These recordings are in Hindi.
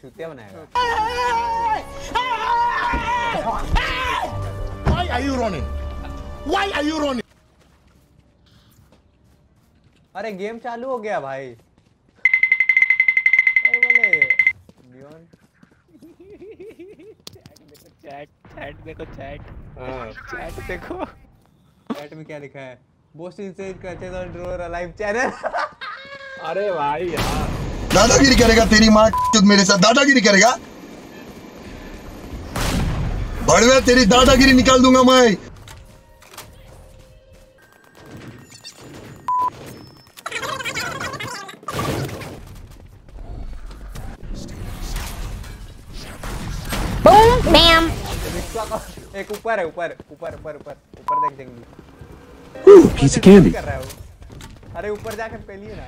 चूतिया बनाएगा। Why are you running? Why are you running? अरे गेम चालू हो गया भाई। बोले चैट देखो चैट में क्या लिखा है। बोस्टिंग से करते और ड्रोर अलाइव चैनल। अरे भाई यार दादागिरी करेगा तेरी माँ मेरे साथ दादागिरी करेगा। बड़वे तेरी दादागिरी निकाल दूंगा मैं। Boom bam. एक ऊपर है ऊपर ऊपर ऊपर ऊपर ऊपर देख देंगे कर रहा है वो। अरे ऊपर जाकर पहली ना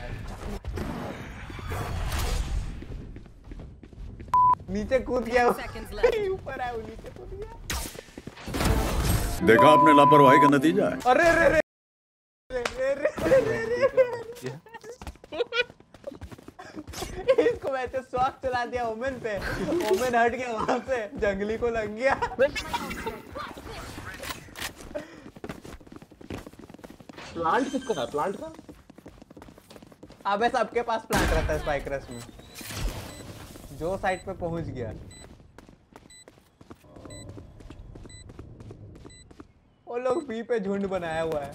नीचे कूद गया। ऊपर आया नीचे कूद गया। देखा आपने लापरवाही का नतीजा है। अरे रे रे इसको वैसे स्वाग चला दिया ओमेन पे। ओमेन हट गया वहां से जंगली को लग गया। प्लांट किसका है प्लांट का? अबे सबके पास प्लांट रहता है स्पाइक्रस में। जो साइड पे पहुंच गया। वो लोग बी पे झुंड बनाया हुआ है।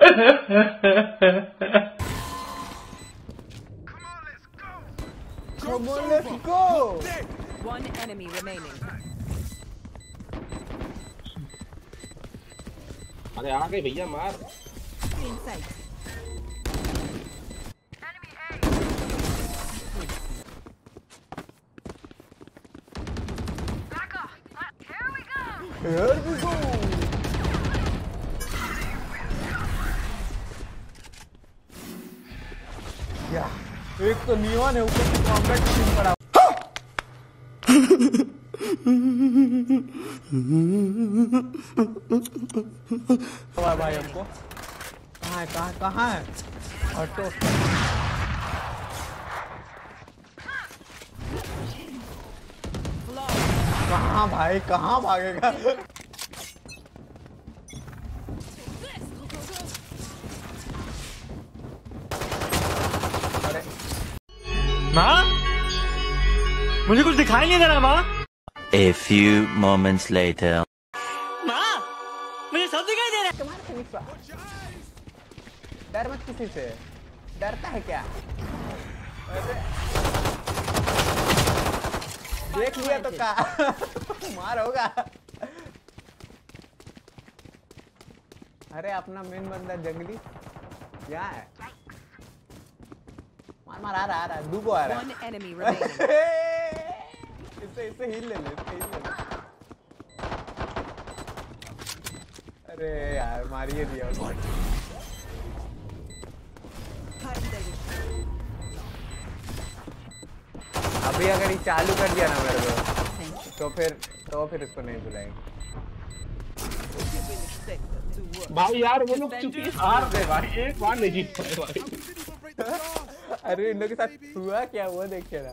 Come on, let's go. One enemy remaining. अरे आ गए भैया मार। या एक तो नियॉन है ऊपर से कॉम्बैट टीम पड़ा। भाई हमको कहाँ है कहाँ है? ऑटो कहाँ भाई कहाँ भागेगा? अरे माँ मुझे कुछ दिखाई नहीं दे रहा माँ। A few moments later. माँ मुझे सब दिखाई दे रहा है। तुम्हारा फिनिशर। डर मत किसी से। डरता है क्या? देख लिया तो का मार होगा। अरे अपना मेन बंदा जंगली क्या है? मार मार आ रहा दूबो आ रहा। इसे हील ले ले अरे यार मारिए दिया। अभी अगर ये चालू कर दिया ना मेरे को तो फिर इसको नहीं बुलाएंगे भाई। यार वो लोग चुपके हार गए भाई। एक बार नहीं जीत पाए भाई। अरे इन लोगों के साथ हुआ क्या वो देखिए ना।